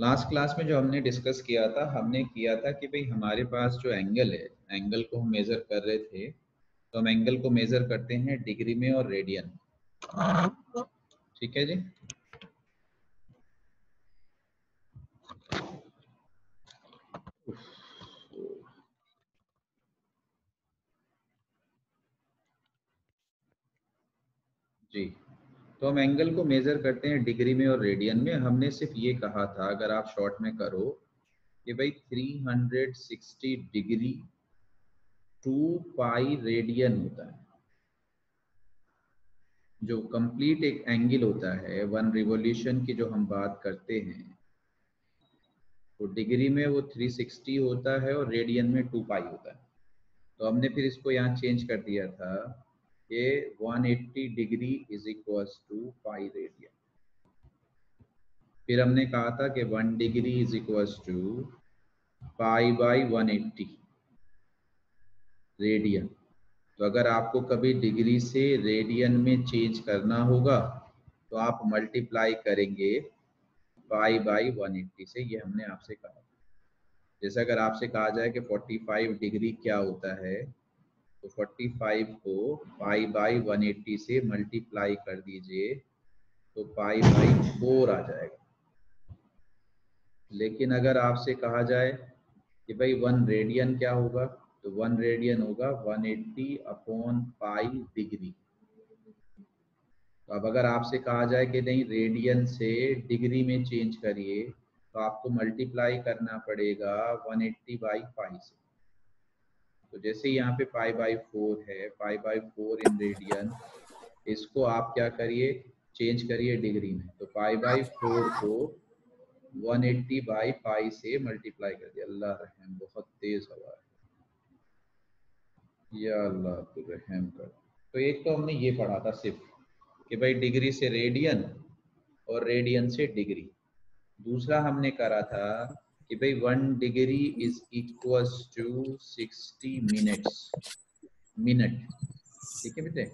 Last class में जो हमने डिस्कस किया था, हमने किया था कि भाई हमारे पास जो एंगल है, एंगल को हम मेजर कर रहे थे, तो हम एंगल को मेजर करते हैं डिग्री में और रेडियन। ठीक है जी। जी, तो हम एंगल को मेजर करते हैं डिग्री में और रेडियन में। हमने सिर्फ ये कहा था, अगर आप शॉर्ट में करो कि भाई 360 डिग्री 2 पाई रेडियन होता है, जो कंप्लीट एक एंगल होता है। 1 रिवॉल्यूशन की जो हम बात करते हैं, तो डिग्री में वो 360 होता है और रेडियन में 2 पाई होता है। तो हमने फिर इसको यहाँ चेंज कर दिया था, ये 180 degree is equal to pi radian. फिर हमने कहा था कि 1 degree is equal to pi by 180 radian. तो अगर आपको कभी डिग्री से रेडियन में चेंज करना होगा तो आप मल्टीप्लाई करेंगे पाई बाई 180 से। ये हमने आपसे कहा। जैसे अगर आपसे कहा जाए कि 45 डिग्री क्या होता है, तो 45 को पाई बाई 180 से मल्टीप्लाई कर दीजिए, तो पाई बाई 4 आ जाएगा। लेकिन अगर आपसे कहा जाए कि भाई 1 रेडियन क्या होगा, तो 1 रेडियन होगा 180 अपॉन पाई डिग्री। तो अब अगर आपसे कहा जाए कि नहीं, रेडियन से डिग्री में चेंज करिए, तो आपको मल्टीप्लाई करना पड़ेगा 180 बाई पाई से। तो जैसे यहाँ पे पाई बाई 4 है, पाई बाई 4 इन रेडियन, इसको आप क्या करिए, चेंज करिए डिग्री में। तो पाई बाई 4 को 180 बाई पाई से मल्टीप्लाई कर दिया। अल्लाह रहम, बहुत तेज हवा है, या अल्लाह तू रहम कर। तो एक तो हमने ये पढ़ा था सिर्फ कि भाई डिग्री से रेडियन और रेडियन से डिग्री। दूसरा हमने करा था कि भाई 1 degree is equal to 60 minutes. Minute, ठीक है बेटे,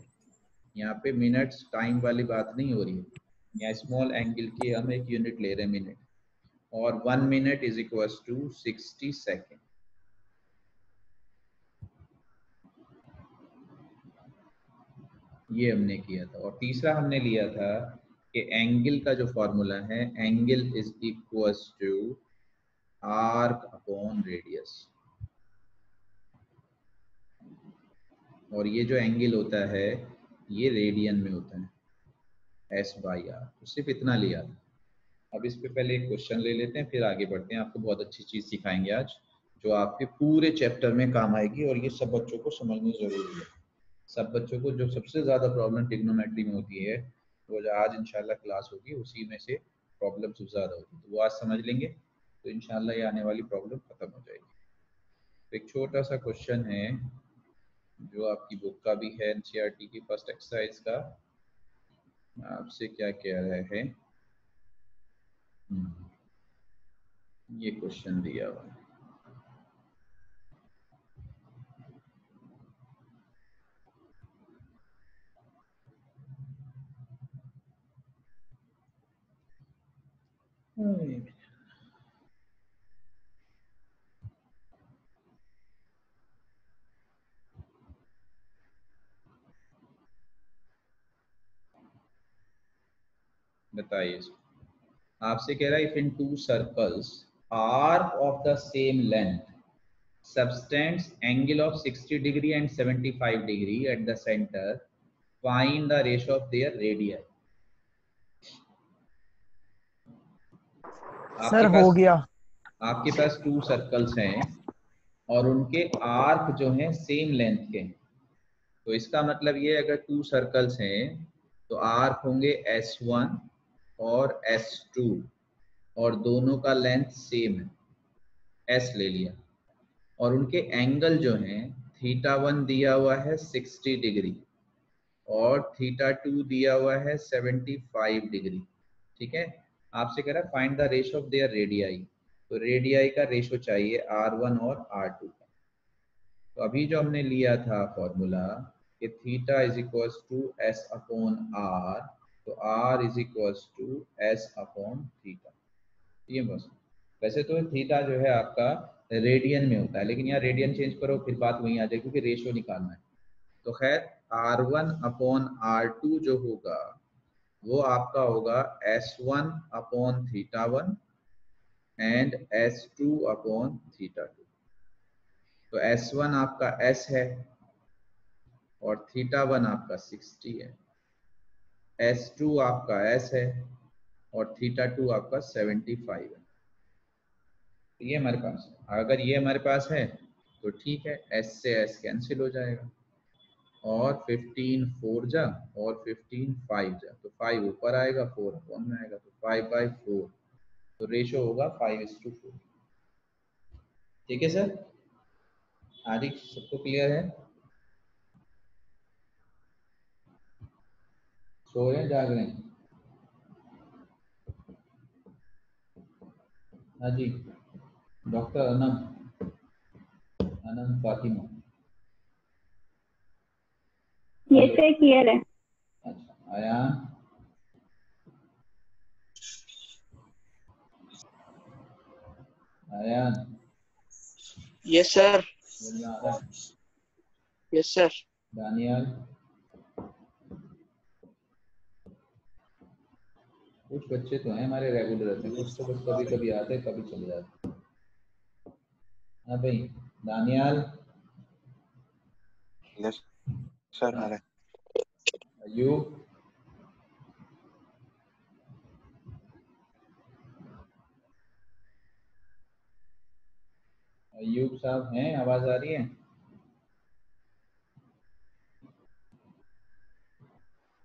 यहाँ पे मिनट्स टाइम वाली बात नहीं हो रही है, यहाँ स्मॉल एंगल की हम एक यूनिट ले रहे हैं, मिनट। और 1 minute is equal to 60 second. ये हमने किया था। और तीसरा हमने लिया था कि एंगल का जो फॉर्मूला है, angle is equal to arc upon radius. और ये जो एंगल होता है ये रेडियन में होता है, एस बाई आर। तो सिर्फ इतना लिया। अब इस पे पहले एक क्वेश्चन ले लेते हैं, फिर आगे बढ़ते हैं। आपको बहुत अच्छी चीज सिखाएंगे आज, जो आपके पूरे चैप्टर में काम आएगी, और ये सब बच्चों को समझनी जरूरी है। सब बच्चों को जो सबसे ज्यादा प्रॉब्लम ट्रिग्नोमेट्री में होती है, वो जो आज इंशाल्लाह क्लास होगी उसी में से प्रॉब्लम सबसे ज्यादा होती है, तो वो आज समझ लेंगे, तो इंशाल्लाह ये आने वाली प्रॉब्लम खत्म हो जाएगी। तो एक छोटा सा क्वेश्चन है जो आपकी बुक का भी है, एनसीईआरटी की फर्स्ट एक्सरसाइज का। आपसे क्या कह रहा है, ये क्वेश्चन दिया हुआ है। बताइए, आपसे कह रहा है if in 2 circles arc of the same length substance angle of 60 degree and 75 degree at the centre, find the ratio of their radian. Sir हो गया। आपके पास 2 सर्कल्स हैं और उनके आर्क जो हैं सेम लेंथ के हैं, तो इसका मतलब ये, अगर 2 सर्कल्स हैं तो आर्क होंगे S1 और S2, और दोनों का लेंथ सेम है, S ले लिया। और उनके एंगल जो हैं, θ1 दिया हुआ है 60 डिग्री और θ2 दिया हुआ है 75 डिग्री। ठीक है, आपसे कह रहा है find the ratio of their radii. तो रेडियाई का रेशियो चाहिए R1 और R2 का। तो अभी जो हमने लिया था फॉर्मूला कि theta is equal to S upon R, तो R is equal to S upon theta. ठीक है बस। वैसे तो थीटा जो है आपका रेडियन में होता है, लेकिन यहाँ रेडियन चेंज करो फिर बात वहीं आ जाए, क्योंकि रेशियो निकालना है। तो खैर R1 अपॉन R2 जो होगा वो आपका होगा S1 upon theta 1 and S2 upon theta 2। तो S1 आपका S है और थीटा 1 आपका 60 है, S2 आपका S है और थीटा 2 आपका 75 है। ये हमारे पास, अगर ये हमारे पास है तो ठीक है, S से S कैंसिल हो जाएगा और 15 4 जा और 15 5 जा, तो 5 ऊपर आएगा 4 अपॉन में आएगा, तो 5/4, तो रेशो होगा 5:4। ठीक है सर, आदि सबको क्लियर है? सो रहे हैं, जाग रहे हैं? हाँ जी, डॉक्टर अनम फातिमा। ये से क्लियर है। अच्छा, आया yes sir, yes sir. Daniyal कुछ बच्चे तो हैं हमारे रेगुलर रहते हैं, कुछ तो बस कभी कभी आते हैं कभी चले जाते हैं। हाँ भाई दानियाल। यस सर आ रहे। अयूब। अयूब साहब हैं, आवाज आ रही है?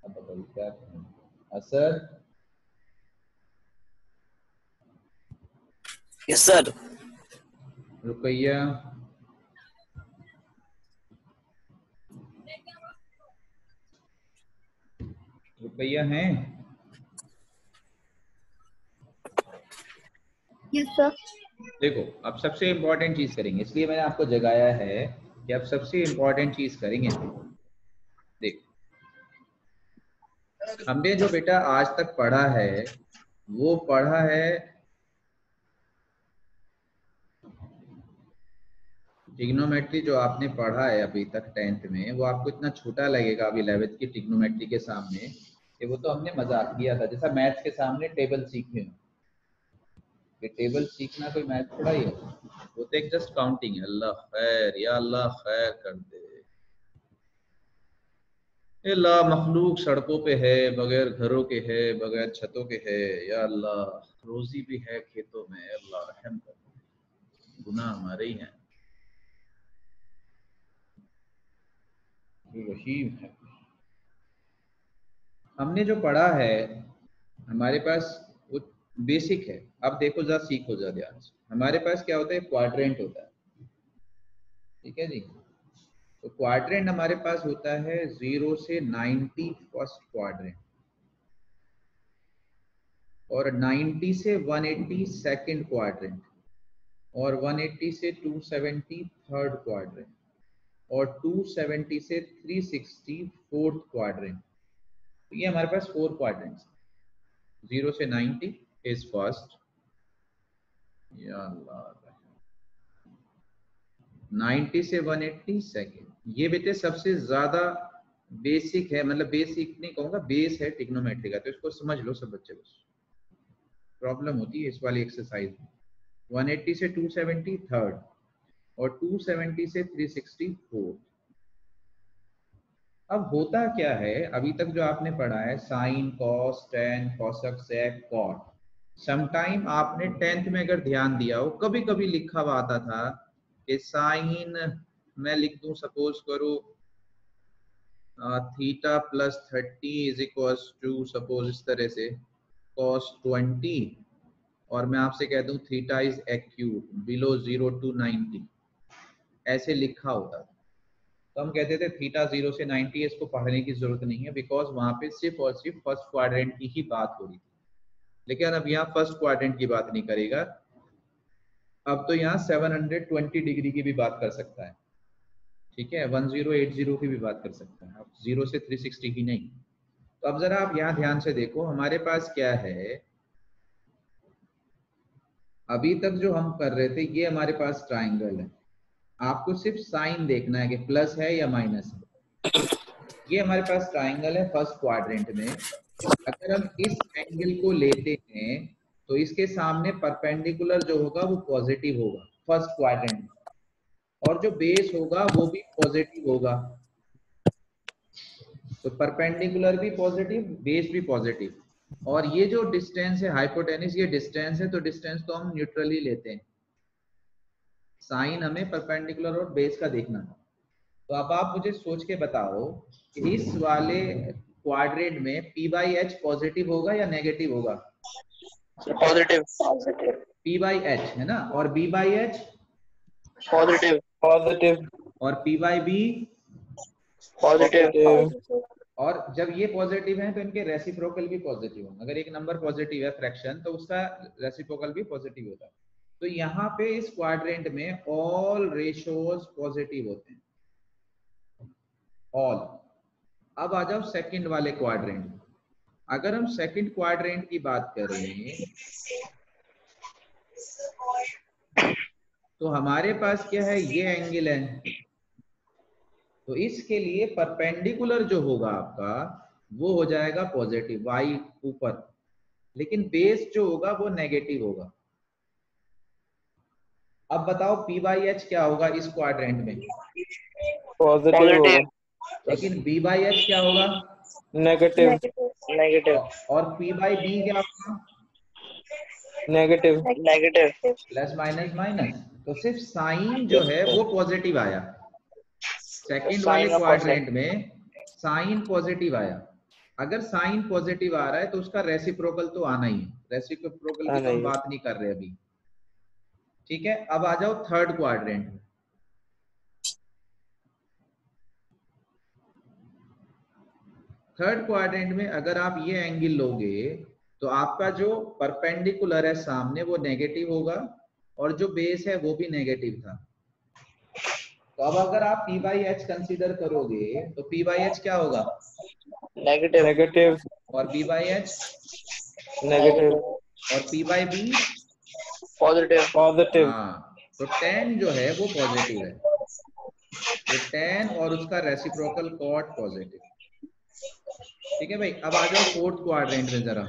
अब बताइए क्या है? असर। Yes sir. रुकैया। रुकैया हैं? Yes sir. देखो अब सबसे इम्पोर्टेंट चीज करेंगे, इसलिए मैंने आपको जगाया है कि अब सबसे इम्पोर्टेंट चीज करेंगे। देखो हमने जो बेटा आज तक पढ़ा है वो पढ़ा है, ट्रिग्नोमेट्री जो आपने पढ़ा है अभी तक 10th में, वो आपको इतना छोटा लगेगा अब 11th की ट्रिग्नोमेट्री के सामने कि वो तो हमने मजाक किया था, जैसा मैथ्स के सामने टेबल सीखे। टेबल सीखना कोई मैथ थोड़ा ही है, वो तो एक जस्ट काउंटिंग है। अल्लाह खैर या अल्लाह खैर कर दे, ए ला मखलूक सड़कों पे है, बगैर घरों के है, बगैर छतों के है, या अल्लाह रोजी भी है खेतों में, अल्लाह रहम कर दे, गुनाह हमारे ही हैं। रहीम है। हमने जो पढ़ा है हमारे पास बेसिक है। अब देखो जरा सीखो जरा ध्यान से, हमारे पास क्या होता है, क्वाड्रेंट होता है, ठीक है जी। तो क्वाड्रेंट हमारे पास होता है 0 से 90 फर्स्ट क्वाड्रेंट और 90 से 180 सेकंड क्वाड्रेंट और 180 से 270 थर्ड क्वाड्रेंट और 270 से 360 फोर्थ क्वाड्रेंट। तो ये हमारे पास 4 क्वाड्रेंट्स, 0 से 90 is first, या अल्लाह, 90 से 180 सेकेंड। ये बेटे सबसे ज्यादा बेसिक है, मतलब बेसिक नहीं कहूँगा, बेस है ट्रिग्नोमेट्री का, तो इसको समझ लो सब बच्चे। बस प्रॉब्लम होती है इस वाली एक्सरसाइज में, 180 से 270 थर्ड और 270 से 360 फोर्थ। अब होता क्या है, अभी तक जो आपने पढ़ा है sine cos tan cosec sec cot, sometime आपने 10th में अगर ध्यान दिया हो, कभी कभी लिखा हुआ आता था कि साइन, मैं लिख दूं सपोज करो theta +30 is equals to suppose इस तरह से cos 20, और मैं आपसे कह दूं theta is acute below 0 to 90, ऐसे लिखा होता था। तो हम कहते थे थीटा 0 से 90 इसको पढ़ने की जरूरत नहीं है, बिकॉज वहां पे सिर्फ और सिर्फ फर्स्ट क्वाड्रेंट की ही बात हो रही थी। लेकिन अब यहाँ फर्स्ट क्वाड्रेंट की बात नहीं करेगा, अब तो यहाँ 720 डिग्री की भी बात कर सकता है, ठीक है, 1080 की भी बात कर सकता है, अब 0 से 360 की नहीं। तो अब जरा आप यहाँ ध्यान से देखो हमारे पास क्या है, अभी तक जो हम कर रहे थे ये हमारे पास ट्राइंगल है, आपको सिर्फ साइन देखना है कि प्लस है या माइनस है। ये हमारे पास ट्राइंगल है फर्स्ट क्वाड्रेंट में, अगर हम इस एंगल को लेते हैं तो इसके सामने परपेंडिकुलर जो होगा वो पॉजिटिव होगा फर्स्ट क्वाड्रेंट, और जो बेस होगा वो भी पॉजिटिव होगा। तो परपेंडिकुलर भी पॉजिटिव, बेस भी पॉजिटिव, और ये जो डिस्टेंस है हाइपोटेनिस, ये डिस्टेंस है, तो डिस्टेंस तो हम न्यूट्रल ही लेते हैं, साइन हमें परपेंडिकुलर और बेस का देखना है। तो अब आप मुझे सोच के बताओ कि इस वाले क्वाड्रेंट में p/h पॉजिटिव होगा या नेगेटिव होगा? पॉजिटिव। p/h है ना, और b/h पॉजिटिव पॉजिटिव, और p/b पॉजिटिव, और जब ये पॉजिटिव हैं तो इनके रेसिप्रोकल भी पॉजिटिव होंगे। अगर एक नंबर पॉजिटिव है फ्रैक्शन तो उसका रेसिप्रोकल भी पॉजिटिव होता है। तो यहाँ पे इस क्वाड्रेंट में ऑल रेशियोज पॉजिटिव होते हैं, ऑल। अब आ जाओ सेकंड वाले क्वाड्रेंट। अगर हम सेकंड क्वाड्रेंट की बात करें तो हमारे पास क्या है, ये एंगल है, तो इसके लिए परपेंडिकुलर जो होगा आपका वो हो जाएगा पॉजिटिव y ऊपर, लेकिन बेस जो होगा वो नेगेटिव होगा। अब बताओ p/h क्या होगा इस क्वाड्रेंट में? पॉजिटिव होगा। लेकिन b/h क्या होगा? नेगेटिव। नेगेटिव। और p/b क्या होगा? Negative. Negative. Plus minus minus, तो सिर्फ साइन जो है वो पॉजिटिव आया। सेकेंड वाले क्वाड्रेंट में साइन पॉजिटिव आया। अगर साइन पॉजिटिव आ रहा है तो उसका रेसिप्रोकल तो आना ही है, रेसिप्रोकल की हम बात नहीं कर रहे अभी, ठीक है। अब आ जाओ थर्ड क्वाड्रेंट में। थर्ड क्वाड्रेंट में अगर आप ये एंगल लोगे तो आपका जो परपेंडिकुलर है सामने वो नेगेटिव होगा, और जो बेस है वो भी नेगेटिव था। तो अब अगर आप p/h कंसीडर करोगे तो p/h क्या होगा? नेगेटिव। नेगेटिव। और b/h? नेगेटिव। और p/b? पॉजिटिव। पॉजिटिव। हाँ, तो tan जो है वो पॉजिटिव है, तो tan और उसका रेसिप्रोकल cot पॉजिटिव, ठीक है भाई। अब आ जाओ फोर्थ क्वाड्रेंट में जरा।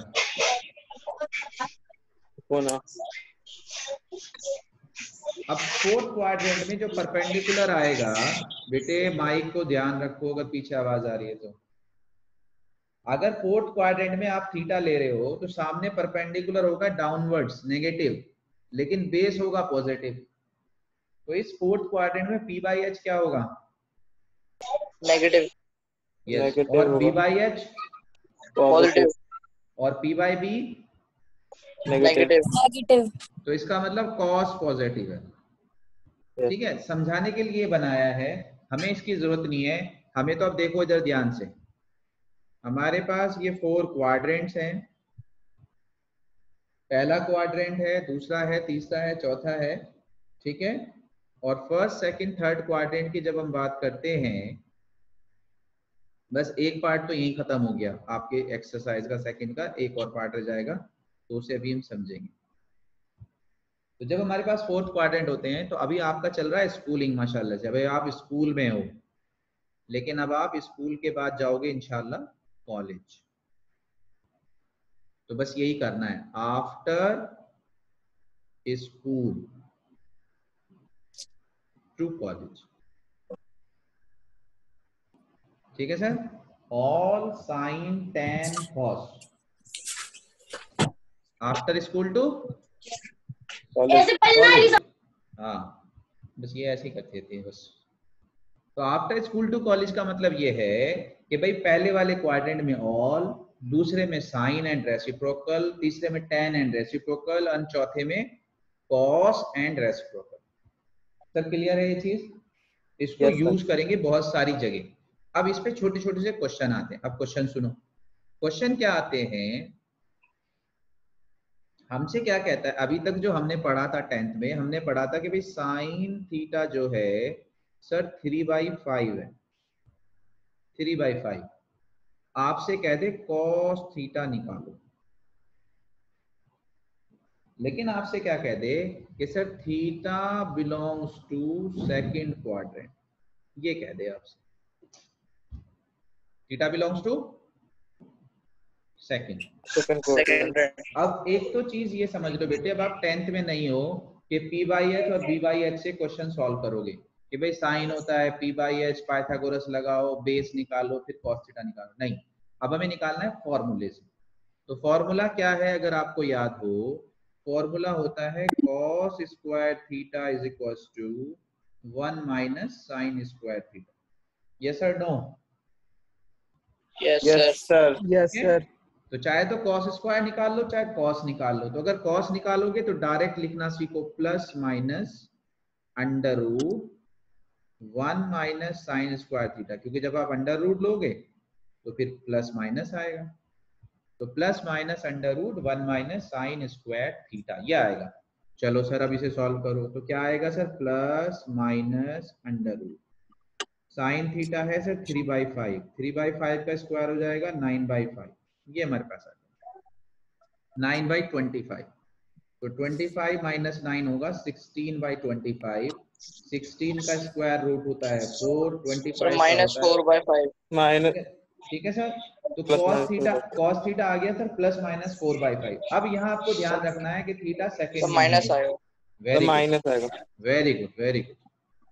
अब फोर्थ क्वाड्रेंट में जो परपेंडिकुलर आएगा, बेटे माइक को ध्यान रखो अगर पीछे आवाज आ रही है तो, अगर फोर्थ क्वाड्रेंट में आप थीटा ले रहे हो तो सामने परपेंडिकुलर होगा डाउनवर्ड्स नेगेटिव, लेकिन बेस होगा पॉजिटिव। तो इस फोर्थ क्वाड्रेंट में p/h क्या होगा? नेगेटिव। यस। और b/h? पॉजिटिव। और p/b? नेगेटिव। नेगेटिव। तो इसका मतलब cos पॉजिटिव है, ठीक है। समझाने के लिए बनाया है, हमें इसकी जरूरत नहीं है। हमें तो अब देखो जरा ध्यान से, हमारे पास ये फोर क्वाड्रेंट्स हैं। पहला क्वाड्रेंट है, दूसरा है, तीसरा है, चौथा है, ठीक है। और फर्स्ट सेकंड थर्ड क्वाड्रेंट की जब हम बात करते हैं, बस एक पार्ट तो यही खत्म हो गया आपके एक्सरसाइज का, सेकंड का एक और पार्ट रह जाएगा, तो उसे अभी हम समझेंगे। तो जब हमारे पास फोर्थ क्वाड्रेंट होते हैं तो अभी आपका चल रहा है स्कूलिंग माशाल्लाह से, अभी आप स्कूल में हो, लेकिन अब आप स्कूल के बाद जाओगे इंशाल्लाह कॉलेज। तो बस यही करना है, आफ्टर स्कूल टू कॉलेज, ठीक है sir. All sine tan cos after school to college. हाँ, बस ये ऐसे ही करते थे बस। तो आफ्टर स्कूल टू कॉलेज का मतलब ये है कि भाई पहले वाले क्वाड्रेंट में ऑल, दूसरे में साइन एंड रेसिप्रोकल, तीसरे में टैन एंड रेसिप्रोकल, और चौथे में कॉस एंड रेसिप्रोकल। सब क्लियर है ये चीज? इसको यूज करेंगे बहुत सारी जगह। अब इस पे छोटे छोटे से क्वेश्चन आते हैं। अब क्वेश्चन सुनो, क्वेश्चन क्या आते हैं हमसे, क्या कहता है? अभी तक जो हमने पढ़ा था टेंथ में, हमने पढ़ा था कि भाई साइन थीटा जो है सर 3/5 है, 3/5। आपसे कहते कॉस थीटा निकालो, लेकिन आपसे क्या कह दे कि sir theta belongs to second quadrant, ये कह दे आपसे थीटा बिलोंग्स टू सेकंड। अब एक तो चीज ये समझ लो बेटे, अब आप टेंथ में नहीं हो कि पी बाई एच और बी बाई एच से क्वेश्चन सॉल्व करोगे कि भाई साइन होता है पी बाई एच, पाइथागोरस लगाओ, बेस निकालो, फिर कॉस थीटा निकालो। नहीं, अब हमें निकालना है फॉर्मूले से। तो फॉर्मूला क्या है अगर आपको याद हो, फॉर्मूला होता है cos square theta is equal to 1 minus sine square theta. Yes sir, no? Yes sir, yes sir. तो चाहे तो कॉस स्क्वायर निकाल लो, चाहे कॉस निकाल लो। तो अगर कॉस निकालोगे तो डायरेक्ट लिखना सीखो, plus minus under root 1 minus sine square theta, क्योंकि जब आप अंडर रूट लोगे तो फिर प्लस माइनस आएगा, तो plus minus under root 1 minus sine square theta, ये आएगा। चलो सर अब इसे सॉल्व करो, तो क्या आएगा sir, plus minus under root sine theta है सर 3/5, 3/5 का स्क्वायर हो जाएगा 9/5, ये हमारे पास आ जाएगा 9/25। तो 25 माइनस 9 होगा 16/25, 16 का स्क्वायर रूट होता है 4, 25 ठीक है सर। तो cos थीटा आ गया सर प्लस माइनस 4/5। अब यहाँ आपको ध्यान रखना है कि थीटा सेकंड में माइनस आएगा। Very good, very good.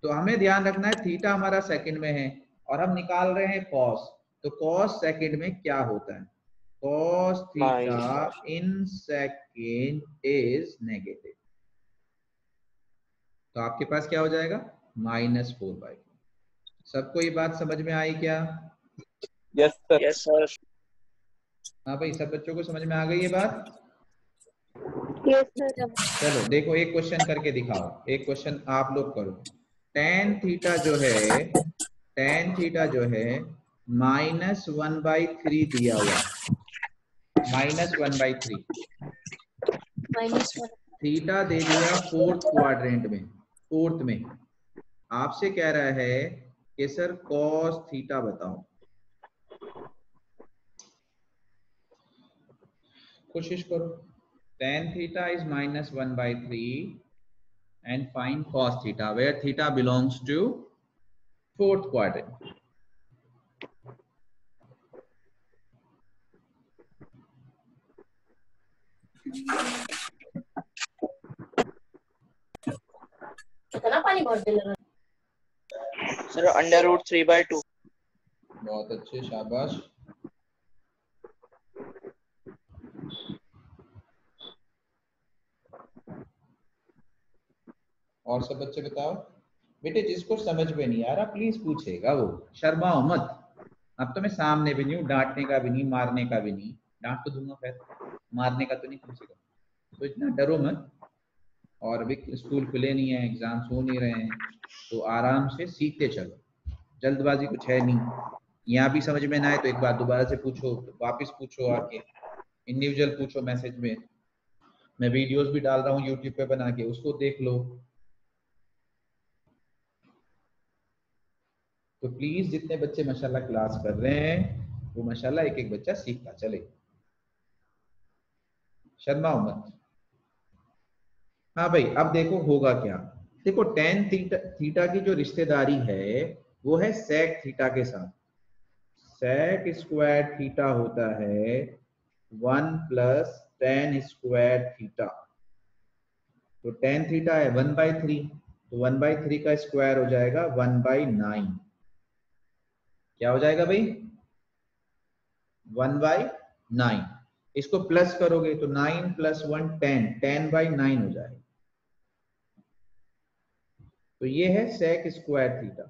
तो हमें ध्यान रखना है थीटा हमारा सेकंड में है और हम निकाल रहे हैं cos, तो cos सेकंड में क्या होता है, cos theta in second is negative. तो आपके पास क्या हो जाएगा, -4/5। सबको ये बात समझ में आई क्या? Yes sir, yes sir. हाँ भाई, सब बच्चों को समझ में आ गई ये बात? Yes sir. चलो देखो, एक क्वेश्चन करके दिखाओ, एक क्वेश्चन आप लोग करो। tan थीटा जो है -1/3 दिया हुआ, -1/3 थीटा दे दिया फोर्थ क्वाड्रेंट में, फोर्थ में। आपसे कह रहा है कि सर cos थीटा बताओ। कोशिश करो, tan theta is -1/3 and find cos theta where theta belongs to fourth quadrant. कितना पानी भर देना सर, √3/2। बहुत अच्छे, शाबाश। और सब बच्चे बताओ बेटे, जिसको समझ में नहीं आ रहा प्लीज पूछेगा, वो शर्माओ मत। अब तो मैं सामने भी नहीं हूँ, डांटने का भी नहीं, मारने का भी नहीं। डांट तो दूंगा फिर, मारने का तो नहीं पूछेगा, तो इतना डरो मत। और अभी स्कूल खुले नहीं है, एग्जाम्स हो नहीं रहे हैं, तो आराम से सीखते चलो, जल्दबाजी कुछ है नहीं। यहाँ भी समझ में ना आए तो एक बार दोबारा से पूछो, तो वापिस पूछो, आके इंडिविजुअल पूछो मैसेज में। मैं वीडियोज भी डाल रहा हूँ यूट्यूब पे बना के, उसको देख लो। तो प्लीज जितने बच्चे माशाल्लाह क्लास कर रहे हैं वो माशाल्लाह एक एक बच्चा सीखता चले, शर्माओ मत। हाँ भाई, अब देखो होगा क्या, देखो tan थीटा की जो रिश्तेदारी है वो है sec थीटा के साथ। sec स्क्वायर थीटा होता है 1 + tan स्क्वायर थीटा। तो tan थीटा है 1/3, तो 1/3 का स्क्वायर हो जाएगा 1/9। क्या हो जाएगा भाई, 1/9। इसको प्लस करोगे तो 9 + 1 10 बाई 9 हो जाएगा। तो ये है sec स्क्वायर थीटा।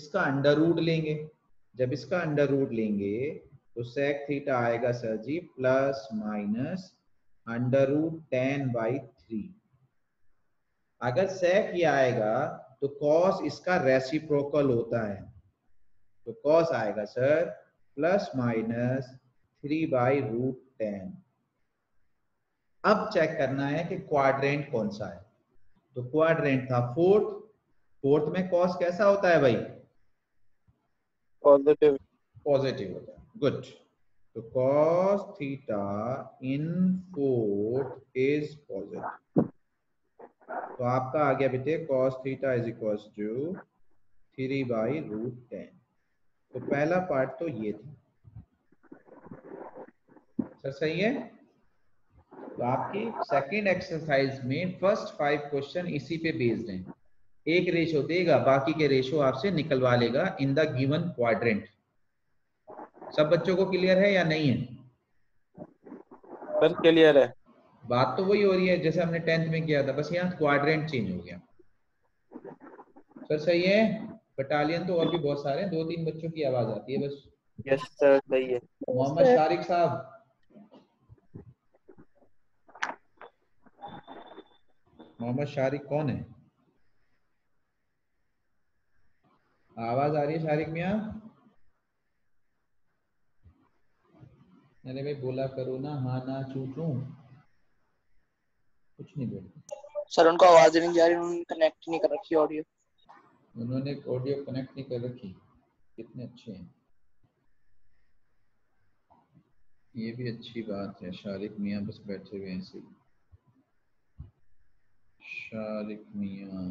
इसका अंडर रूट लेंगे, जब इसका अंडर रूट लेंगे तो sec थीटा आएगा सर जी ± √10/3। अगर sec ये आएगा तो cos इसका रेसिप्रोकल होता है, तो cos आएगा सर ± 3/√10। अब चेक करना है कि क्वाड्रेंट कौन सा है, तो क्वाड्रेंट था फोर्थ। फोर्थ में cos कैसा होता है भाई, पॉजिटिव, पॉजिटिव होता है। गुड। तो cos theta in fourth is positive. हुए। तो आपका आ गया बेटे cos theta is equals to 3/√10। तो पहला पार्ट तो ये था सर, सही है। तो आपकी सेकेंड एक्सरसाइज में फर्स्ट 5 क्वेश्चन इसी पे बेस्ड हैं। एक रेशो देगा, बाकी के रेशो आपसे निकलवा लेगा इन द गिवन क्वाड्रेंट। सब बच्चों को क्लियर है या नहीं है सर? क्लियर है। बात तो वही हो रही है जैसे हमने 10th में किया था, बस यहाँ क्वाड्रेंट चेंज हो गया सर, सही है। बटालियन तो और भी बहुत सारे हैं, 2-3 बच्चों की आवाज आती है बस। यस सर, सही है। मोहम्मद तारिक साहब, मोहम्मद शारिक कौन है? आवाज आ रही है शारिक मियां? अरे भाई बोला करो ना, हाँ ना चूचू, कुछ नहीं बोला सर। उनको आवाज नहीं जा रही, उन्होंने कनेक्ट नहीं कर रखी ऑडियो, उन्होंने ऑडियो कनेक्ट नहीं कर रखी। कितने अच्छे हैं, ये भी अच्छी बात है। शारिक मियां बस बैठे हुए हैं ऐसे। शारिक मियां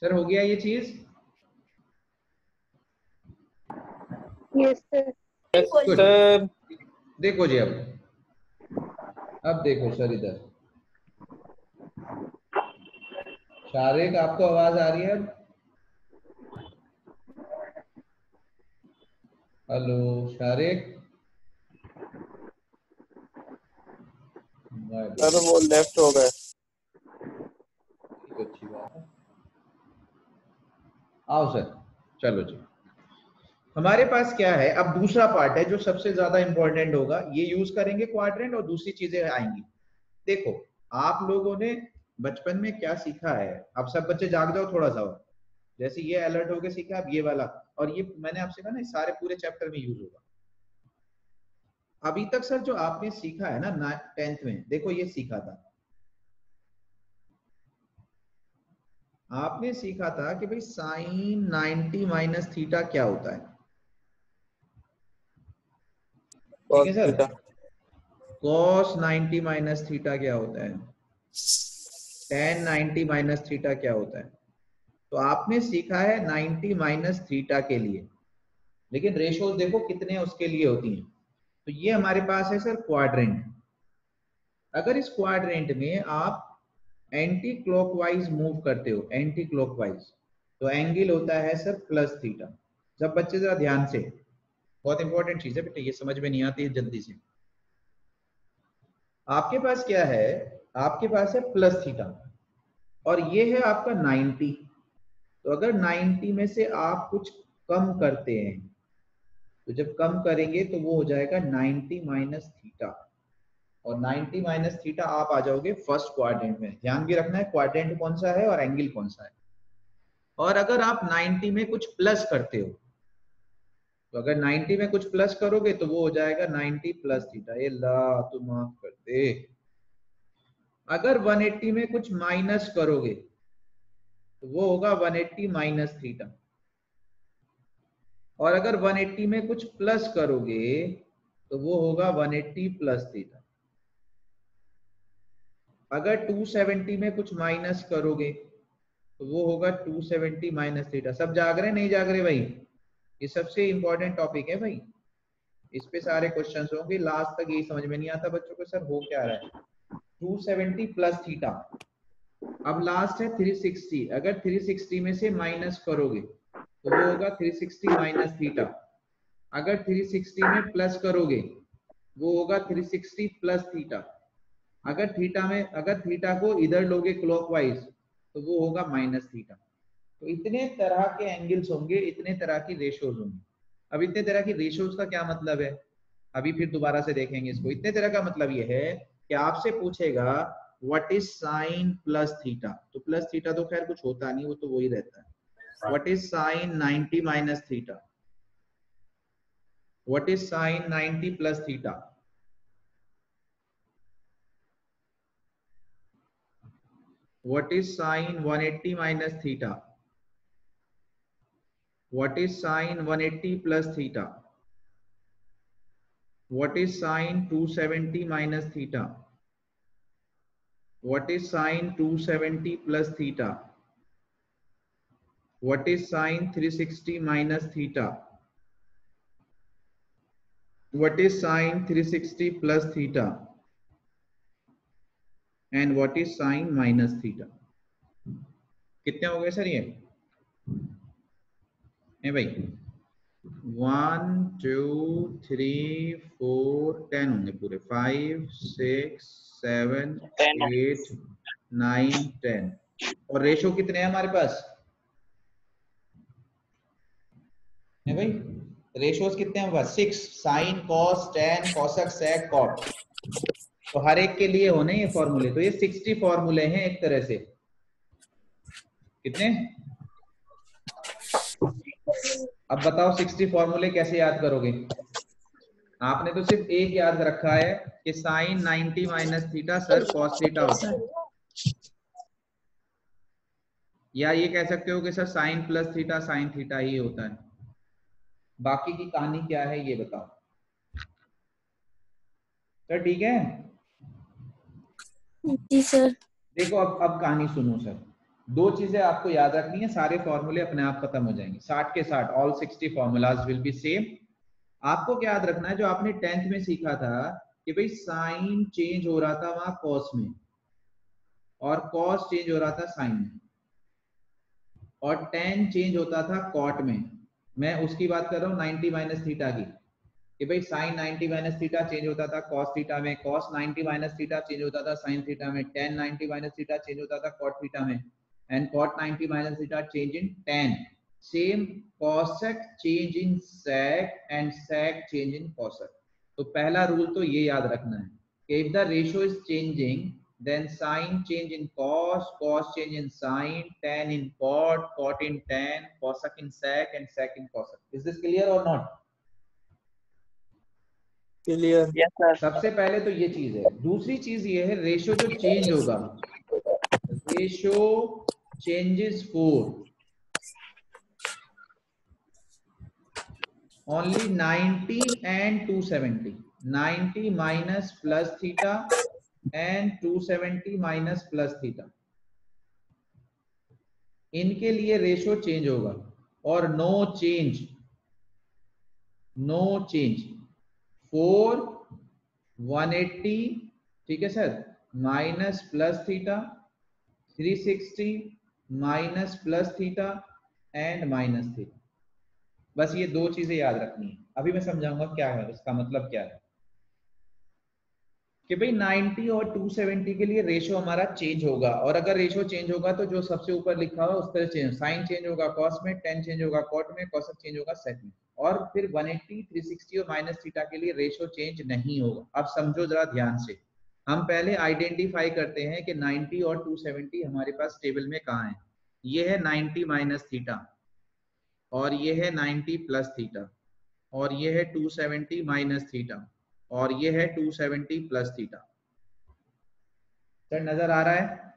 सर हो गया ये चीज? Yes sir. देखो जी अब देखो सर, इधर शारिक आपको आवाज आ रही है? हेलो शारिक, सर वो लेफ्ट हो गए। अच्छी बात है, आओ सर। चलो जी, हमारे पास क्या है अब? दूसरा पार्ट है जो सबसे ज्यादा इंपॉर्टेंट होगा, ये यूज करेंगे क्वाड्रेंट और दूसरी चीजें आएंगी। देखो आप लोगों ने बचपन में क्या सीखा है, आप सब बच्चे जाग जाओ थोड़ा सा, जैसे ये अलर्ट होके सीखा अब ये वाला, और ये मैंने आपसे कहा ना सारे पूरे चैप्टर में यूज होगा। अभी तक सर जो आपने सीखा है ना 10th में, देखो ये सीखा था आपने, सीखा था कि भाई साइन 90 - थीटा क्या होता है, ठीक है सर? कॉस 90 - थीटा क्या होता है, टेन 90 - थीटा क्या होता है। तो आपने सीखा है 90 - थीटा के लिए, लेकिन रेशोज देखो कितने उसके लिए होती हैं। तो ये हमारे पास है सर क्वाड्रेंट। अगर इस क्वाड्रेंट में आप एंटी क्लॉकवाइज मूव करते हो, एंटी क्लॉकवाइज, तो एंगल होता है सर +थीटा। सब बच्चे जरा ध्यान से, बहुत इंपॉर्टेंट चीज है बेटे, ये समझ में नहीं आती है जल्दी से। आपके पास क्या है? आपके पास है +थीटा और ये है आपका 90। तो अगर 90 में से आप कुछ कम करते हैं, तो जब कम करेंगे तो वो हो जाएगा 90 - थीटा, और 90 - थीटा आप आ जाओगे फर्स्ट क्वाड्रेंट में। ध्यान भी रखना है क्वाड्रेंट कौन सा है और एंगल कौन सा है। और अगर आप 90 में कुछ प्लस करते हो, तो अगर 90 में कुछ प्लस करोगे तो वो हो जाएगा 90 + थीटा। ये ला तो माफ कर दे। अगर 180 में कुछ माइनस करोगे तो वो होगा 180 - थीटा, और अगर 180 में कुछ प्लस करोगे तो वो होगा 180 + थीटा। अगर 270 में कुछ माइनस करोगे तो वो होगा 270 - थीटा। सब जाग रहे नहीं जाग रहे भाई? ये सबसे इंपॉर्टेंट टॉपिक है भाई, इस पे सारे क्वेश्चंस होंगे। लास्ट तक यही समझ में नहीं आता बच्चों को, सर हो क्या रहा है? 270 + थीटा। अब लास्ट है 360, अगर 360 में से माइनस करोगे तो वो होगा 360 माइनस थीटा, अगर 360 में प्लस करोगे वो होगा 360 प्लस थीटा, अगर थीटा को इधर लोगे क्लॉकवाइज तो वो होगा माइनस थीटा। तो इतने तरह के एंगल्स होंगे, इतने तरह की रेशोज होंगे। अब इतने तरह की रेशोज का क्या मतलब है, अभी फिर दोबारा से देखेंगे इसको। इतने तरह का मतलब ये है कि आपसे पूछेगा what is sine plus theta, तो प्लस थीटा तो खैर कुछ होता नहीं, वो तो वही रहता है। What is sine 90 minus theta, what is sine 90 plus theta, what is sine 180 minus theta, what is sine 180 plus theta, what is sine 270 minus theta, what is sin 270 plus theta, what is sin 360 minus theta, what is sin 360 plus theta, and what is sin minus theta। कितने हो गए sir ये है भाई? 1 2 3 4 10 होंगे पूरे, 5 6 7 8 9 10। और ratio कितने हैं हमारे पास है भाई? रेशोज कितने हैं बस 6, sine cos tan cosec sec cot, तो हर एक के लिए होने ये फॉर्मूले, तो ये 60 फॉर्मूले हैं एक तरह से। कितने? अब बताओ 60 फॉर्मूले कैसे याद करोगे? आपने तो सिर्फ एक याद रखा है कि sine 90 minus theta sir cos theta होता है, या ये कह सकते हो कि sir sine plus theta sine theta ही होता है। बाकी की कहानी क्या है ये बताओ सर। ठीक है जी सर। देखो अब कहानी सुनो सर, दो चीजें आपको याद रखनी है, सारे फॉर्मूले अपने आप खत्म हो जाएंगे। 60 के 60 all 60 formulas will be same. आपको क्या याद रखना है जो आपने 10th में सीखा था कि भाई साइन चेंज हो रहा था वहां कॉस में, और कॉस चेंज हो रहा था साइन में, और टेन चेंज होता था कॉट में। मैं उसकी बात कर रहा हूँ 90 माइनस थीटा की, कि भाई साइन 90 माइनस थीटा चेंज होता था कॉस थीटा में, कॉस 90 माइनस थीटा चेंज होता था साइन थीटा में, टेन 90 माइनस थीटा चेंज होता था कॉट थीटा में, and cot 90 minus theta change in tan, same cosec change in sec and sec change in cosec। तो पहला rule तो ये याद रखना है कि if the ratio is changing then sin change in cos, cos change in sin, tan in cot, cot in tan, cosec in sec and sec in cosec। Is this clear or not? Clear, yes sir। सबसे पहले तो ये चीज है। दूसरी चीज ये है रेशियो जो चेंज होगा, ratio changes 4, only 90 and 270, 90 minus plus theta and 270 minus plus theta, इनके लिए रेशो चेंज होगा। और नो चेंज, नो चेंज 4 180 ठीक है sir minus plus theta, 360 minus plus theta and minus theta. बस ये दो चीजें याद रखनी है। अभी मैं समझाऊंगा क्या है इसका मतलब क्या है, कि भाई 90 और 270 के लिए रेशो हमारा चेंज होगा, और अगर रेशो चेंज होगा तो जो सबसे ऊपर लिखा हुआ उस तरह चेंज, साइन चेंज होगा कॉस में, टेन चेंज होगा कॉट में, कॉसेक चेंज होगा सेक में। और फिर 180 360 और माइनस थीटा के लिए रेशो चेंज नहीं होगा। अब समझो जरा ध्यान से, हम पहले आइडेंटिफाई करते हैं कि 90 और 270 हमारे पास टेबल में कहाँ है। ये है 90 माइनस थीटा, और ये है 90 प्लस थीटा, और ये है 270 माइनस थीटा, और ये है 270 प्लस थीटा। सर नजर आ रहा है?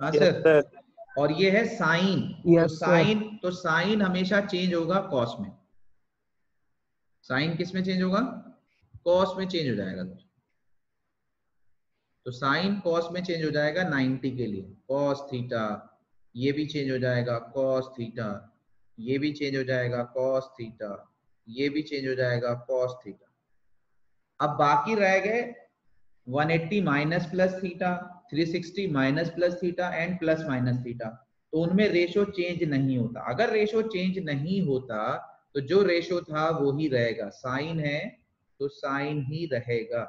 हाँ सर। और ये है साइन, तो साइन हमेशा चेंज होगा कॉस में। साइन किस में चेंज होगा? कॉस में चेंज हो जाएगा। तो साइन कॉस में चेंज हो जाएगा 90 के लिए, कॉस थीटा ये भी चेंज हो जाएगा कॉस थीटा, ये भी चेंज हो जाएगा कॉस थीटा, ये भी चेंज हो जाएगा कॉस थीटा। अब बाकी रह गए 180 minus plus theta, 360 minus plus theta and plus minus theta, तो उनमें रेशो चेंज नहीं होता। अगर रेशो चेंज नहीं होता तो जो रेशो था वो ही रहेगा, साइन है तो साइन ही रहेगा।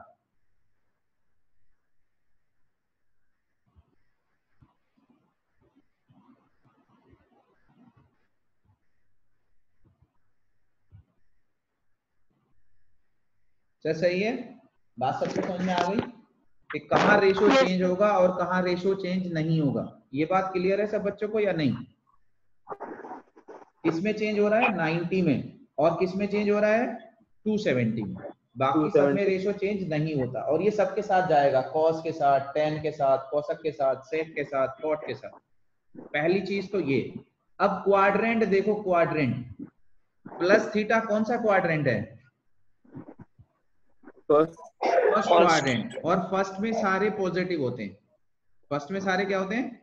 सही है, बात सबको समझ में आ गई कि कहाँ रेशो चेंज होगा और कहाँ रेशो चेंज नहीं होगा। ये बात क्लियर है सब बच्चों को या नहीं? इसमें चेंज हो रहा है 90 में और किसमें चेंज हो रहा है 270 में, बाकी सब में रेशो चेंज नहीं होता। और ये सबके साथ जाएगा, कॉस के साथ, टेन के साथ, कोसक के साथ, सेक के साथ, कॉट के साथ। पहली चीज तो ये। अब क्वाड्रेंट देखो, क्वाड्रेंट प्लस थीटा कौन सा क्वाड्रेंट है? First quadrant. और फर्स्ट में सारे पॉजिटिव होते हैं, फर्स्ट में सारे क्या होते हैं?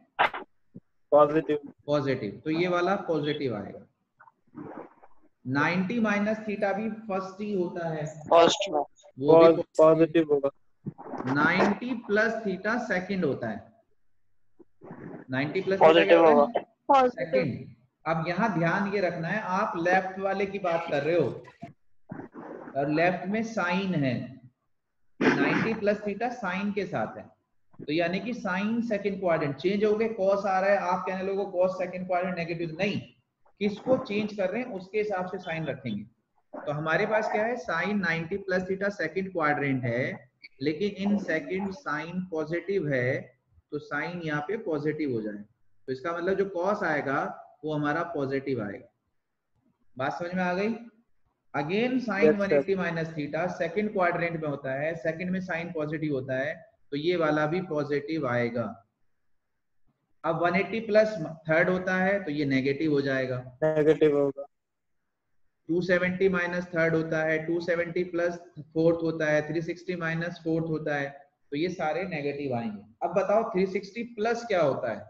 पॉजिटिव। पॉजिटिव, तो ये वाला पॉजिटिव आएगा। 90 माइनस थीटा भी फर्स्ट ही होता है, फर्स्ट वो भी पॉजिटिव होगा। 90 प्लस थीटा सेकंड होता है, 90 प्लस पॉजिटिव होगा सेकंड। अब यहाँ ध्यान ये रखना है, आप लेफ्ट वाले की बात कर रहे हो और लेफ्ट में साइन है, 90 प्लस थीटा साइन के साथ है, तो यानी कि साइन सेकंड क्वाड्रेंट। चेंज हो गए, कॉस आ रहा है, आप कहने लोगों को कॉस सेकंड क्वाड्रेंट नेगेटिव, नहीं, किसको चेंज कर रहे हैं उसके हिसाब से साइन रखेंगे। तो हमारे पास क्या है, sine 90 plus theta second quadrant है, लेकिन इन सेकंड साइन पॉजिटिव है तो साइन यहाँ पे पॉजिटिव हो जाए, तो इसका मतलब जो कॉस आएगा वो हमारा पॉजिटिव आएगा। बात समझ में आ गई? Again sine 180 minus theta second quadrant में होता है, सेकंड में साइन पॉजिटिव होता है, तो ये वाला भी पॉजिटिव आएगा। अब 180 प्लस थर्ड होता है तो ये नेगेटिव हो जाएगा, नेगेटिव होगा। 270 माइनस थर्ड होता है, 270 प्लस फोर्थ होता है, 360 माइनस फोर्थ होता है, तो ये सारे नेगेटिव आएंगे। अब बताओ 360 प्लस क्या होता है?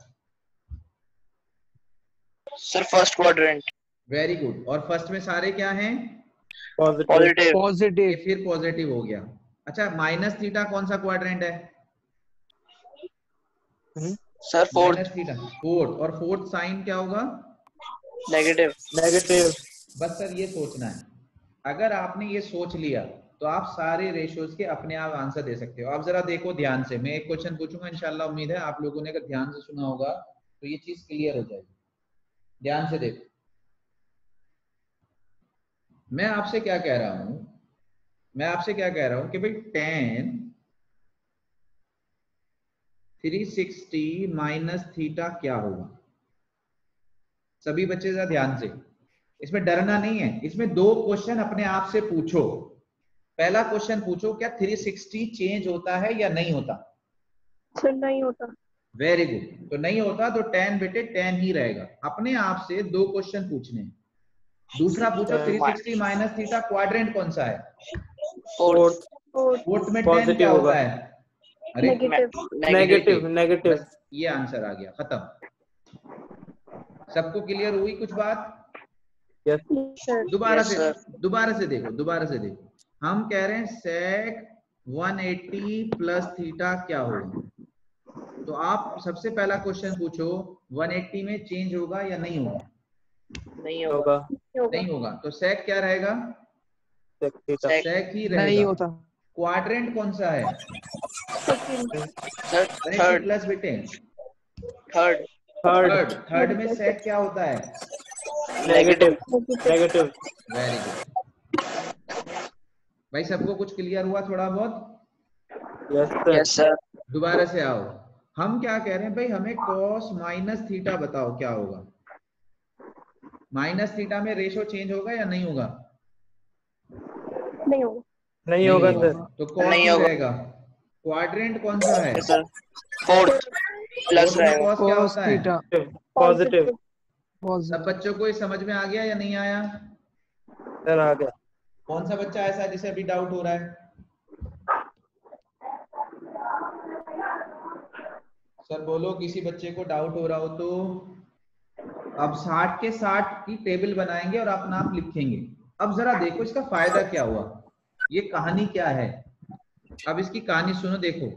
Sir first quadrant. Very good. और फर्स्ट में सारे क्या हैं? पॉजिटिव। पॉजिटिव, फिर पॉजिटिव हो गया। अच्छा, माइनस थीटा कौन सा क्वाड्रेंट है? Sir fourth. फोर्थ, और फोर्थ साइन क्या होगा? नेगेटिव। नेगेटिव। बस सर ये सोचना है, अगर आपने ये सोच लिया तो आप सारे रेशियोज के अपने आप आंसर दे सकते हो। आप जरा देखो ध्यान से, मैं एक क्वेश्चन पूछूंगा, इंशाल्लाह उम्मीद है आप लोगों ने अगर ध्यान से सुना होगा तो ये चीज क्लियर हो जाएगी। ध्यान से देखो, मैं आपसे क्या कह रहा हूं, मैं आपसे क्या कह रहा हूं कि भाई tan 360 माइनस थीटा क्या होगा? सभी बच्चे जरा ध्यान से, इसमें डरना नहीं है। इसमें दो क्वेश्चन अपने आप से पूछो। पहला क्वेश्चन पूछो, क्या 360 चेंज होता है या नहीं होता? सर नहीं होता। वेरी गुड, तो नहीं होता तो tan बेटे tan ही रहेगा। अपने आप से दो क्वेश्चन पूछने। दूसरा पूछो 360 माइनस थीटा क्वाड्रेंट कौन सा है? फोर्थ। फोर्थ में tan क्या होता है? अरे नेगेटिव। नेगेटिव, ये आंसर आ गया, खत्म। सबको क्लियर हुई कुछ बात? Yes sir. दोबारा से देखो, हम कह रहे हैं sec 180 प्लस थीटा क्या होगा? तो आप सबसे पहला क्वेश्चन पूछो, 180 में चेंज होगा या नहीं होगा? नहीं होगा। नहीं होगा, तो sec क्या रहेगा? sec ही रहेगा। नहीं होता। क्वाड्रेंट कौन सा है? थर्ड प्लस बेटे। थर्ड। थर्ड, थर्ड में sec क्या होता है? नेगेटिव। नेगेटिव। Very good. भाई सबको कुछ क्लियर हुआ थोड़ा बहुत? Yes sir. दोबारा से आओ, हम क्या कह रहे हैं भाई, हमें cos माइनस थीटा बताओ क्या होगा? माइनस थीटा में रेशो चेंज होगा या नहीं होगा? नहीं होगा। नहीं होगा सर, तो कौन रहेगा? क्वाड्रेंट कौन सा है? Sir fourth. प्लस रहेगा। क्या होता है? पॉजिटिव। सब बच्चों को ये समझ में आ गया या नहीं आया? सर आ गया। कौन सा बच्चा ऐसा जिसे अभी डाउट हो रहा है? सर बोलो, किसी बच्चे को डाउट हो रहा हो तो। अब 60 के 60 की टेबल बनाएंगे और अपना आप लिखेंगे। अब जरा देखो इसका फायदा क्या हुआ, ये कहानी क्या है। अब इसकी कहानी सुनो, देखो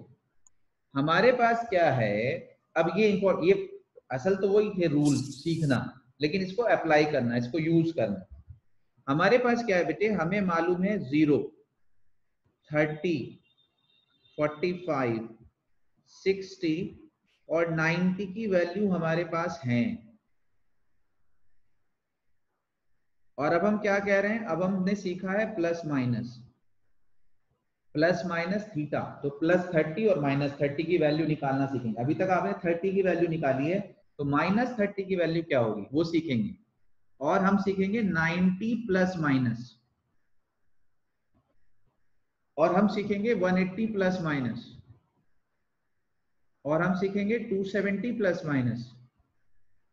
हमारे पास क्या है अब ये असल तो वही थे रूल सीखना, लेकिन इसको अप्लाई करना, इसको यूज करना। हमारे पास क्या है बेटे, हमें मालूम है 0, 30, 45, 60 और 90 की वैल्यू हमारे पास हैं। और अब हम क्या कह रहे हैं, अब हमने सीखा है प्लस माइनस थीटा, तो +30 और -30 की वैल्यू निकालना सीखेंगे। अभी तक आपने 30 की वैल्यू निकाली है, तो -30 की वैल्यू क्या होगी वो सीखेंगे। और हम सीखेंगे 90 प्लस माइनस, और हम सीखेंगे 180 प्लस माइनस, और हम सीखेंगे 270 प्लस माइनस,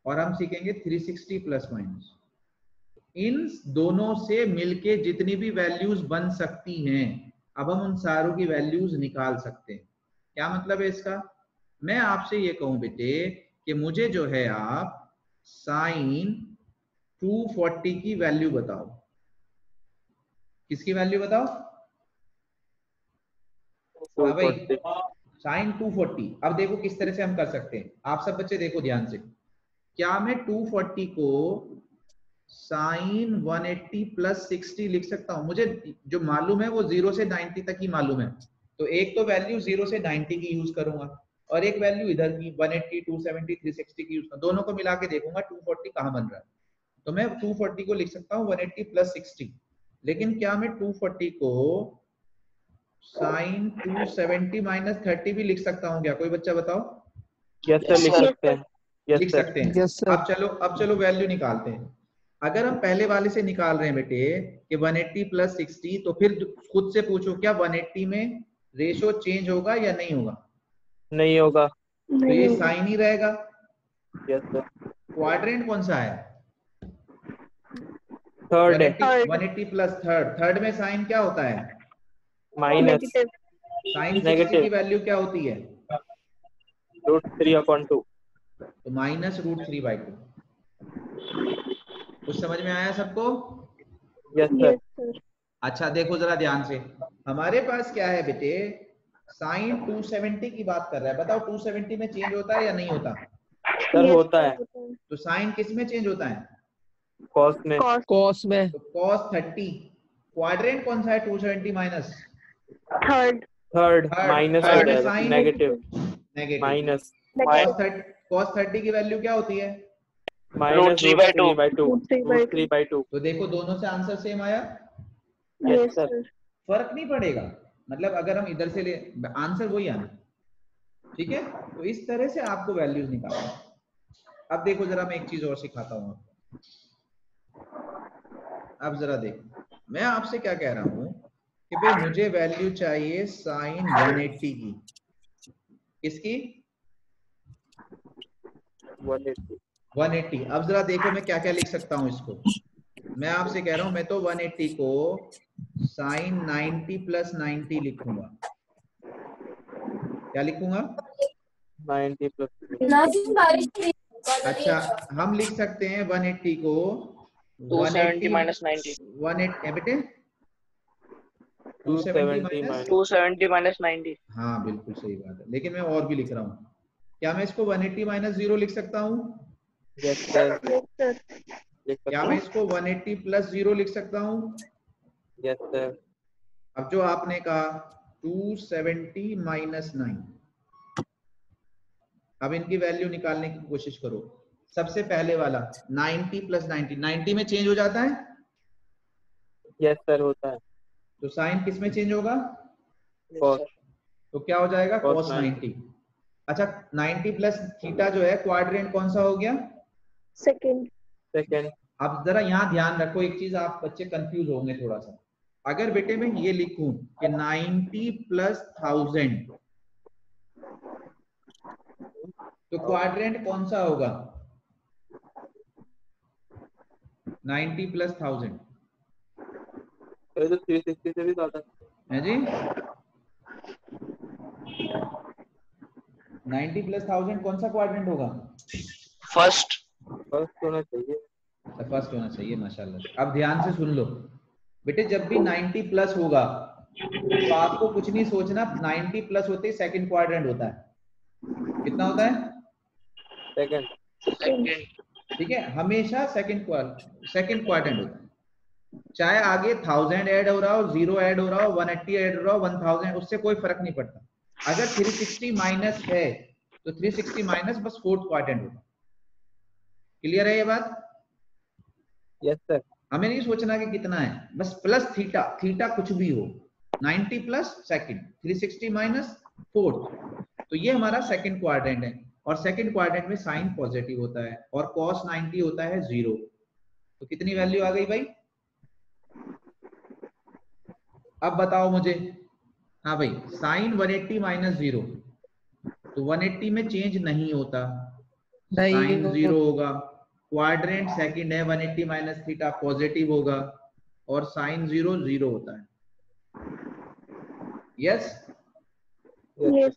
और हम सीखेंगे 360 प्लस माइनस। इन दोनों से मिलके जितनी भी वैल्यूज बन सकती हैं, अब हम उन सारों की वैल्यूज निकाल सकते हैं। क्या मतलब है इसका, मैं आपसे ये कहूं बेटे कि मुझे जो है आप साइन 240 की वैल्यू बताओ। किसकी वैल्यू बताओ? हाँ भाई, साइन 240। अब देखो किस तरह से हम कर सकते हैं। आप सब बच्चे देखो ध्यान से, क्या मैं 240 को साइन 180 प्लस 60 लिख सकता हूं? मुझे जो मालूम है वो 0 से 90 तक ही मालूम है, तो एक तो वैल्यू 0 से 90 की यूज करूंगा और एक वैल्यू इधर की 180, 270, 360 की यूज करूंगा। दोनों को मिला के देखूंगा 240 कहां बन रहा है। तो मैं 240 को लिख सकता हूं 180 प्लस 60, लेकिन क्या मैं 240 को साइन 270 माइनस 30 भी लिख सकता हूँ क्या? कोई बच्चा बताओ। यस सर, लिख सकते हैं। लिख सकते हैं। अब चलो वैल्यू निकालते हैं। अगर हम पहले वाले से निकाल रहे हैं बेटे कि 180 प्लस 60, तो फिर खुद से पूछो क्या 180 में रेशो चेंज होगा या नहीं होगा? नहीं होगा, तो ये साइन ही रहेगा। Yes sir. क्वाड्रेंट कौन सा है? थर्ड। 180 प्लस थर्ड में साइन क्या होता है? माइनस। साइन नेगेटिव की वैल्यू क्या होती है? √3/2, तो -√3/2। कुछ समझ में आया सबको? Yes sir. अच्छा देखो जरा ध्यान से, हमारे पास क्या है बेटे, साइन 270 की बात कर रहा है। बताओ 270 में चेंज होता है या नहीं होता? सर होता है। तो साइन किस में चेंज होता है? कॉस में। तो cos 30। क्वाड्रेंट कौन सा है 270 माइनस? थर्ड। माइनस हो जाएगा, नेगेटिव माइनस। cos 30 की वैल्यू क्या होती है? -√3/2। तो देखो दोनों से आंसर सेम आया। Yes sir. फर्क नहीं पड़ेगा, मतलब अगर हम इधर से ले आंसर वही आना, ठीक है। तो इस तरह से आपको वैल्यूज निकालना। अब देखो जरा मैं एक चीज और सिखाता हूँ आपको। अब जरा देखो मैं आपसे क्या कह रहा हूँ कि भाई मुझे वैल्यू चाहिए साइन 180 की। किसकी? 180। अब जरा देखो मैं क्या क्या लिख सकता हूं इसको। मैं आपसे कह रहा हूं, मैं तो 180 को साइन 90 प्लस 90 लिखूंगा। क्या लिखूंगा? 90 प्लस। अच्छा, हम लिख सकते हैं 180 को 270 माइनस 90। 180 बेटे 270 माइनस 90। हाँ बिल्कुल सही बात है, लेकिन मैं और भी लिख रहा हूँ। क्या मैं इसको 180 माइनस 0 लिख सकता हूँ? Yes sir. क्या मैं इसको 180 प्लस 0 लिख सकता हूँ? Yes sir. अब जो आपने कहा 270 माइनस 9, अब इनकी वैल्यू निकालने की कोशिश करो। सबसे पहले वाला 90 प्लस 90, 90 में चेंज हो जाता है? यस सर होता है। तो साइन किस में चेंज होगा? कॉस। तो क्या हो जाएगा? कॉस 90। अच्छा 90 प्लस थीटा जो है, क्वाड्रेंट कौन सा हो गया? सेकंड। अब जरा यहाँ ध्यान रखो एक चीज, आप बच्चे कंफ्यूज होंगे थोड़ा सा। अगर बेटे मैं ये लिखूं कि 90 प्लस 1000, तो क्वाड्रेंट कौन सा होगा? 90 प्लस 1000 तो 360 से भी ज्यादा है जी। 90 प्लस 1000 कौन सा क्वाड्रेंट होगा? फर्स्ट होना चाहिए। फर्स्ट होना चाहिए, माशाल्लाह। अब ध्यान से सुन लो बेटे, जब भी 90 प्लस होगा तो आपको कुछ नहीं सोचना, 90 प्लस होते ही सेकंड क्वाड्रेंट होता है। कितना होता है सेकंड, ठीक है, हमेशा सेकंड क्वाड्रेंट होता है, चाहे आगे 1000 ऐड हो रहा हो, 0 ऐड हो रहा हो, 180 ऐड हो रहा हो, 1000, उससे कोई फर्क नहीं पड़ता। अगर 360 माइनस है तो 360 माइनस बस फोर्थ क्वाड्रेंट होगा। क्लियर है ये बात? Yes sir. हमें नहीं सोचना कि कितना है, बस प्लस थीटा, थीटा कुछ भी हो, 90 प्लस सेकंड, 360 माइनस फोर्थ, तो ये हमारा सेकंड क्वाड्रेंट है। और सेकंड क्वाड्रेंट में साइन पॉजिटिव होता है और कॉस 90 होता है 0। तो कितनी वैल्यू आ गई भाई? अब बताओ मुझे, हाँ भाई, साइन 180 माइनस 0, तो 180 में चेंज नहीं होता, साइन 0 होगा। क्वाड्रेंट सेकंड है, 180 माइनस थीटा पॉजिटिव होगा और साइन 0 होता है। Yes yes?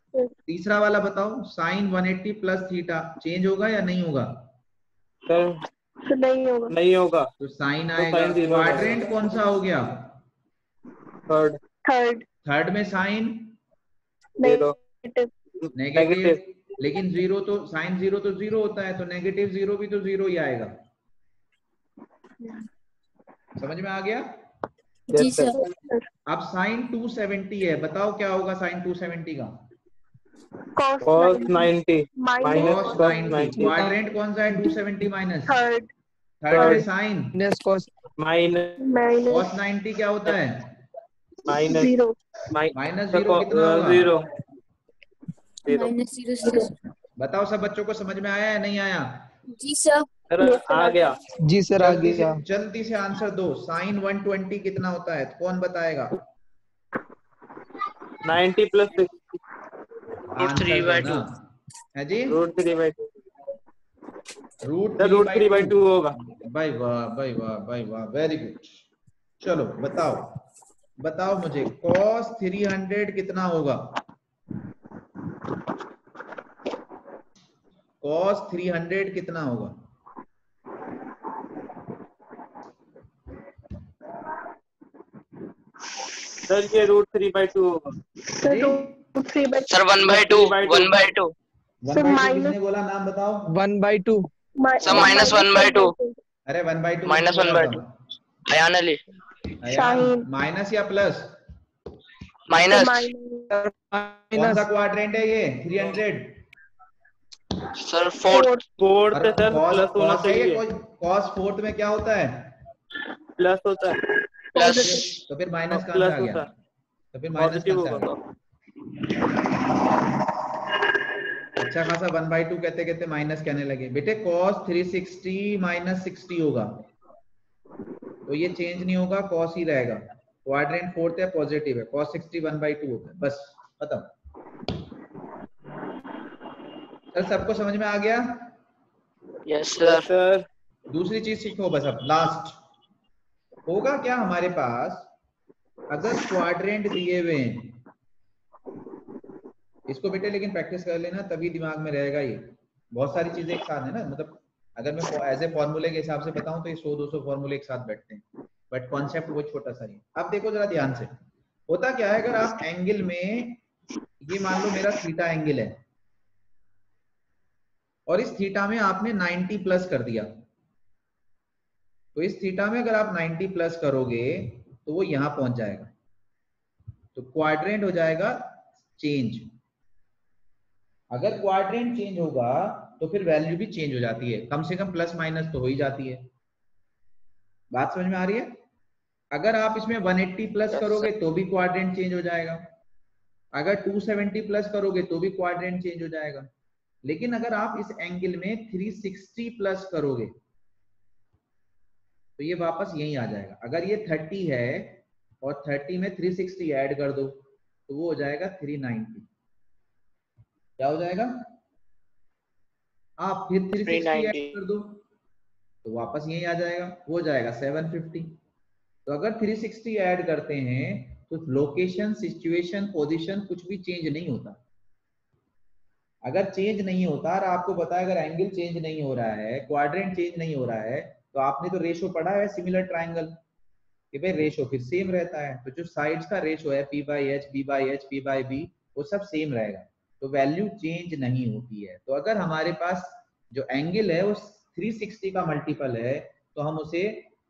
तीसरा वाला बताओ, साइन 180 प्लस थीटा चेंज होगा या नहीं होगा? तो नहीं होगा, तो साइन आएगा। क्वाड्रेंट कौन सा हो गया? थर्ड में साइन नेगेटिव, लेकिन जीरो, तो साइन 0 तो 0 होता है, तो नेगेटिव 0 भी तो 0 ही आएगा। समझ में आ गया जी सर। अब साइन 270 है, बताओ क्या होगा साइन 270 का? cos 90 minus 90। क्वाड्रेंट कौन सा है? 270 माइनस थर्ड, साइन cos 90 क्या होता है? -0 कितना होगा? 0। बताओ सब बच्चों को समझ में आया या नहीं आया? जी सर आ गया। जी सर आ गया। जल्दी से आंसर दो। साइन 120 कितना होता है? कौन बताएगा? 90 प्लस 3/2 है जी, √3/2 होगा। भाई वाह, भाई वाह, भाई वाह, वेरी गुड। चलो बताओ मुझे, cos 300 कितना होगा? cos 300 कितना होगा? सर ये √3/2 होगा। सर 1/2 सर, माइनस बोला, नाम बताओ। 1/2 सर, -1/2। अरे 1/2 -1/2 फाइनली माइनस या प्लस? माइनस। कौन सा क्वाड्रेंट है ये 300? सर फोर्थ है सर, प्लस होना चाहिए। cos फोर्थ में क्या होता है? प्लस होता है। प्लस, तो फिर माइनस कहां से आ गया? तो फिर माइनस होगा। अच्छा खासा 1/2 कहते माइनस कहने लगे। बेटे cos 360 माइनस 60 होगा, तो ये चेंज नहीं होगा, cos ही रहेगा। क्वाड्रेंट फोर्थ है, पॉजिटिव है, cos 60 1/2 होता है। बस खत्म। सर सबको समझ में आ गया? Yes sir. दूसरी चीज सीखो बस। अब लास्ट होगा क्या हमारे पास, अगर क्वाड्रेंट दिए हुए हैं, इसको बेटे लेकिन प्रैक्टिस कर लेना, तभी दिमाग में रहेगा। ये बहुत सारी चीजें एक साथ है ना, मतलब अगर मैं एज ए फॉर्मूले के हिसाब से बताऊं तो ये 100-200 फॉर्मूले एक साथ बैठते हैं, बट कॉन्सेप्ट वो छोटा सा ही। अब देखो जरा ध्यान से, होता क्या है, अगर आप एंगल में, ये मान लो मेरा थीटा एंगल है और इस थीटा में आपने 90 प्लस कर दिया, तो इस थीटा में अगर आप 90 प्लस करोगे तो वो यहां पहुंच जाएगा, तो क्वाड्रेंट हो जाएगा चेंज। अगर क्वाड्रेंट चेंज होगा तो फिर वैल्यू भी चेंज हो जाती है, कम से कम प्लस माइनस तो हो ही जाती है। बात समझ में आ रही है? अगर आप इसमें 180 प्लस करोगे तो भी क्वाड्रेंट चेंज हो जाएगा, अगर 270 प्लस करोगे तो भी क्वाड्रेंट चेंज हो जाएगा, लेकिन अगर आप इस एंगल में 360 प्लस करोगे तो ये वापस यही आ जाएगा। अगर ये 30 है और 30 में 360 ऐड कर दो तो वो हो जाएगा 390। क्या हो जाएगा? आप फिर 360 ऐड कर दो तो वापस यही आ जाएगा, वो हो जाएगा 750। तो अगर 360 ऐड करते हैं तो लोकेशन, सिचुएशन, पोजीशन कुछ भी चेंज नहीं होता। अगर चेंज नहीं होता और आपको पता है अगर एंगल चेंज नहीं हो रहा है, क्वाड्रेंट चेंज नहीं हो रहा है, तो आपने तो रेशो पढ़ा है सिमिलर ट्राइंगल, कि भाई रेशो फिर सेम रहता है, तो जो साइड्स का रेशो है p/h, b/h, p/b, वो सब सेम रहेगा। तो वैल्यू चेंज नहीं होती है। तो अगर हमारे पास जो एंगल है वो 360 का मल्टीपल है तो हम उसे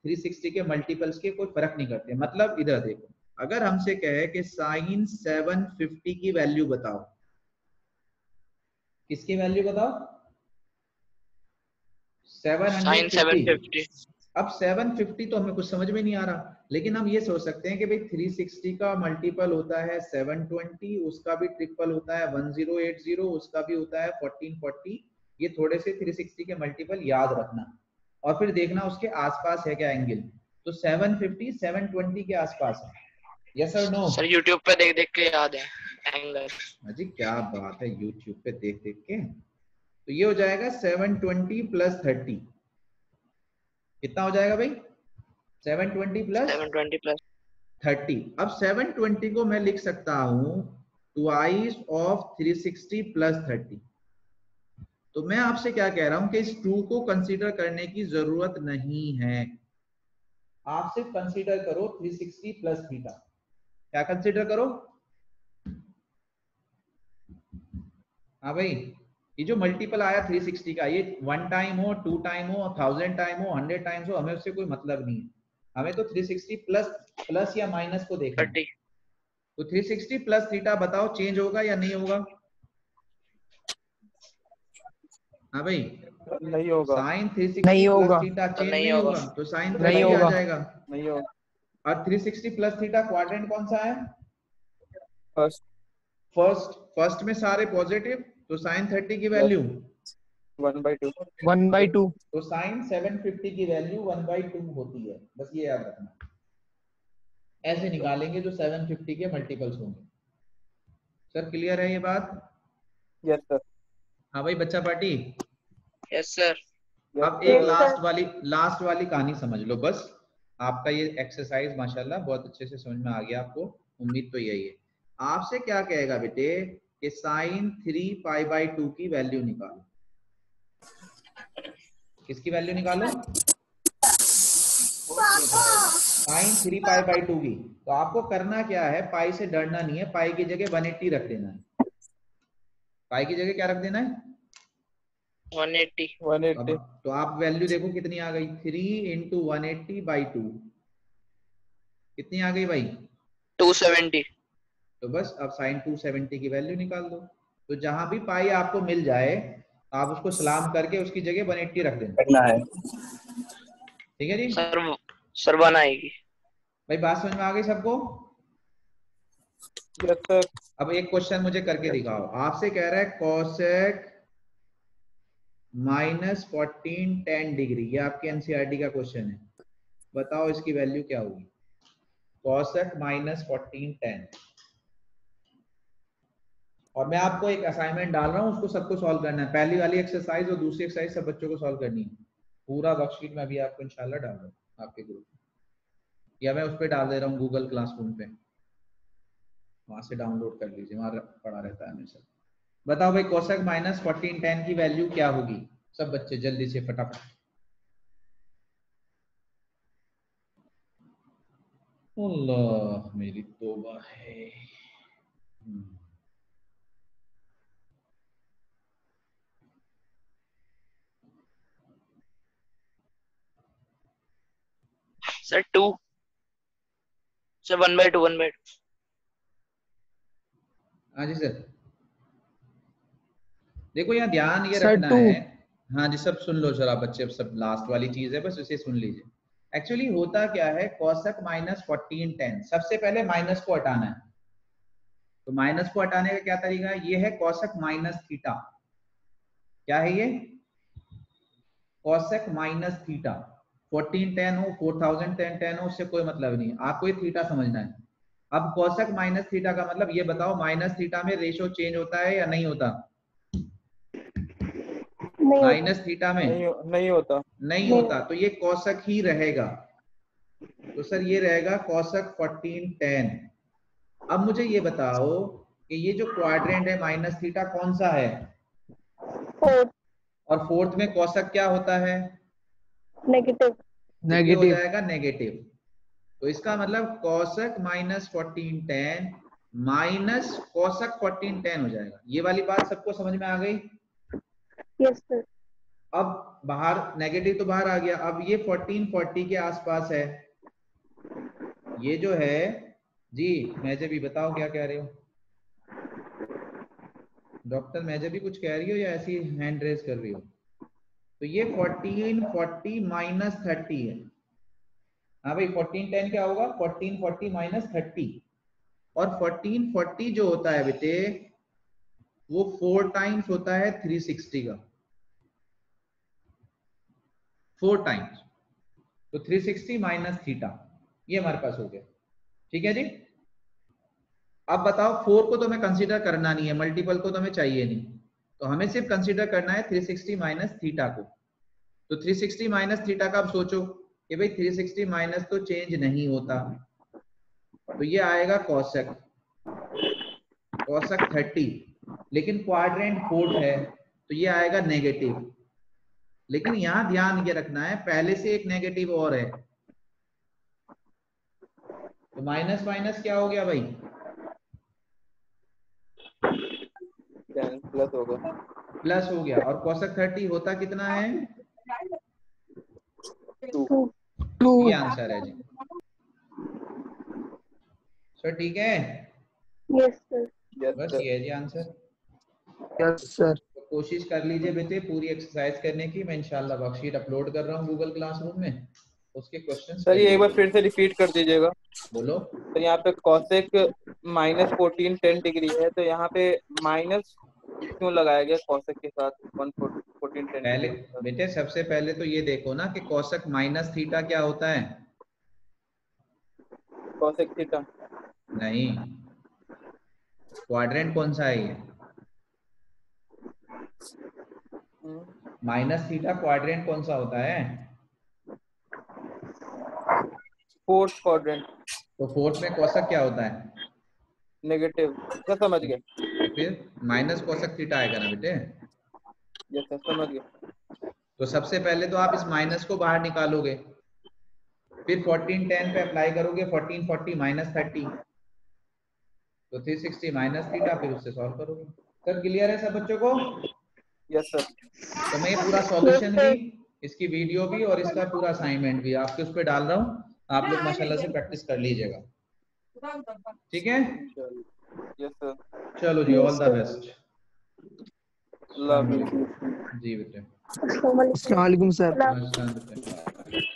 360 के मल्टीपल्स के कोई फर्क नहीं करते। मतलब इधर देखो, अगर हमसे कहे कि साइन 750 की वैल्यू बताओ, किसकी वैल्यू बताओ? 750। अब 750 तो हमें कुछ समझ में नहीं आ रहा, लेकिन हम ये सोच सकते हैं कि भाई 360 का मल्टीपल होता है 720, उसका भी ट्रिपल होता है 1080, उसका भी होता है 1440। ये थोड़े से 360 के मल्टीपल याद रखना और फिर देखना उसके आसपास है क्या एंगल। तो 750 720 के आसपास है। यस और नो? सर यूट्यूब पे देख देख के याद है एंगल। जी क्या बात है, यूट्यूब पे देख देख के। तो ये हो जाएगा 720 + 30, कितना हो जाएगा भाई? 720 + 30। अब 720 को मैं लिख सकता हूं twice of 360 + 30। तो मैं आपसे क्या कह रहा हूं कि इस 2 को कंसीडर करने की जरूरत नहीं है, आप सिर्फ कंसीडर करो 360 + थीटा। क्या कंसीडर करो? हाँ भाई, ये जो मल्टीपल आया 360 का, ये 1 टाइम हो, 2 टाइम हो, 1000 टाइम हो, 100 टाइम्स हो, हमें उससे कोई मतलब नहीं है। हमें तो 360 प्लस या माइनस को देखना है। तो 360 + थीटा बताओ चेंज होगा या नहीं होगा? हाँ भाई, नहीं होगा। साइन 360 + थीटा चेंज नहीं होगा, तो साइन 30 आ जाएगा, नहीं होगा। और 360 + थीटा क्वाड्रेंट कौन सा है? फर्स्ट में सारे पॉजिटिव, तो साइन 30 की वैल्यू 1/2, तो साइन 750 की वैल्यू 1/2 होती है। बस ये याद रखना, ऐसे निकालेंगे जो 750 के मल्टीपल्स होंगे। सर क्लियर है ये बात? Yes sir. हाँ भाई बच्चा पार्टी? Yes sir. अब एक लास्ट वाली कहानी समझ लो। बस आपका ये एक्सरसाइज माशाल्लाह बहुत अच्छे से समझ में आ गया आपको, उम्मीद तो यही है। आपसे क्या कहेगा बेटे कि साइन 3π/2 की वैल्यू निकालो। किसकी वैल्यू निकालो? साइन 3π/2 की। तो आपको करना क्या है, पाई से डरना नहीं है, पाई की जगह 180 रख देना है। पाई की जगह क्या रख देना है? 180। तो आप वैल्यू देखो कितनी आ गई, 3 × 180/2 कितनी आ गई भाई? 270। तो बस अब साइन 270 की वैल्यू निकाल दो। तो जहां भी पाई आपको मिल जाए आप उसको सलाम करके उसकी जगह 180 रख देना है, ठीक है जी? सर बनाएगी भाई, बात समझ में आ गई सबको? अब एक क्वेश्चन मुझे करके दिखाओ। आपसे कह रहा है cosec -14 tan डिग्री, ये आपके एनसीईआरटी का क्वेश्चन है। बताओ इसकी वैल्यू क्या होगी? cosec -14 tan। और मैं आपको एक असाइनमेंट डाल रहा हूँ, उसको सबको सॉल्व करना है। पहली वाली एक्सरसाइज और दूसरी एक्सरसाइज सब बच्चों को सॉल्व करनी है। पूरा वर्कशीट में अभी आपको इंशाल्लाह डाल रहा हूँ आपके ग्रुप में, या मैं उस पर डाल दे रहा हूँ गूगल क्लासरूम पे, वहाँ से डाउनलोड कर लीजिए, वहाँ पढ़ा रहता है हमेशा। बताओ भाई cosec -14 tan की वैल्यू क्या होगी? सब बच्चे जल्दी से फटाफट। अल्लाह मेरी तौबा है। सर 1/2। हाँ जी सर, देखो यहाँ ध्यान ये रखना है। हाँ जी सब सुन लो सर, आप बच्चे सब लास्ट वाली चीज है, बस उसे सुन लीजिए। एक्चुअली होता क्या है, cosec -14 tan, सबसे पहले माइनस को हटाना है। तो माइनस को हटाने का क्या तरीका है? ये है cosec -थीटा। क्या है ये? cosec -theta. 14 tan हो, 4010 tan हो, उससे कोई मतलब नहीं, आपको ये थीटा समझना है। अब cosec -थीटा का मतलब ये बताओ, -थीटा में रेशो चेंज होता है या नहीं होता? -थीटा में नहीं होता, तो ये cosec ही रहेगा। तो सर ये रहेगा cosec 14 tan। अब मुझे ये बताओ कि ये जो क्वाड्रेंट है -थीटा कौन सा है? और फोर्थ में cosec क्या होता है? नेगेटिव हो जाएगा। तो इसका मतलब cosec -14 tan minus cosec 14 tan हो जाएगा। ये वाली बात सबको समझ में आ गई? Yes sir. अब बाहर नेगेटिव तो बाहर आ गया। अब ये 1440 के आसपास है, ये जो है जी। मैजे भी बताओ क्या कह रहे हो डॉक्टर? मैजे भी कुछ कह रही हो या ऐसी हैंड रेस कर रही हो? तो ये 1440 माइनस 30 है। हाँ भाई, 1410 क्या होगा? 1440 माइनस 30। और 1440 जो होता है बेटे वो 4 टाइम्स होता है 360 का, 4 टाइम्स। तो 360 माइनस थीटा, ये हमारे पास हो गया। ठीक है जी। अब बताओ, 4 को तो हमें कंसीडर करना नहीं है, मल्टीपल को तो हमें चाहिए नहीं, तो हमें सिर्फ कंसीडर करना है 360 माइनस थीटा को। तो 360 माइनस थीटा का आप सोचो कि भाई 360 माइनस तो चेंज नहीं होता, तो ये आएगा कोसेक 30। लेकिन क्वाड्रेंट 4 है तो ये आएगा नेगेटिव। लेकिन यहां ध्यान ये रखना है पहले से एक नेगेटिव और है, तो माइनस माइनस क्या हो गया भाई? 10 प्लस हो गया, प्लस हो गया। और कोसेक 30 होता कितना है? 2। ये आंसर है जी। सर ठीक है? Yes sir. बस ये जी आंसर। Yes sir. कोशिश कर लीजिए बेटे पूरी एक्सरसाइज करने की। मैं इंशाल्लाह वर्कशीट अपलोड कर रहा हूँ गूगल क्लासरूम में, उसके क्वेश्चन सर ये एक बार फिर से रिपीट कर दीजिएगा। बोलो सर। यहाँ पे कोसेक माइनस 1410 डिग्री है, तो यहाँ पे माइनस क्यों लगाया गया कोसेक के साथ 1410? पहले बेटे सबसे पहले तो ये देखो ना कि कोसेक माइनस थीटा क्या होता है? कोसेक थीटा नहीं, क्वाड्रेंट कौन सा है ये? माइनस थीटा क्वाड्रेंट कौन सा होता है? 4th quadrant. तो 4th में कोसेक क्या होता है? नेगेटिव। क्या समझ गए? फिर माइनस कोसेक थीटा आएगा ना बेटे? यस सर, समझ गए। तो सबसे पहले तो आप इस माइनस को बाहर निकालोगे, फिर 1410 पे अप्लाई करोगे 1440 माइनस 30, तो 360 माइनस थीटा, फिर उससे सॉल्व करोगे। सर क्लियर है सब बच्चों को? Yes sir. तो मैं पूरा सॉल्यूशन भी, इसकी वीडियो भी और इसका पूरा असाइनमेंट भी आपके उस पे डाल रहा हूँ, आप लोग माशाल्लाह से प्रैक्टिस कर लीजिएगा। ठीक है? Yes sir. चलो जी, ऑल द बेस्ट। अल्लाह हाफिज़ जी बेटे। अस्सलाम वालेकुम सर।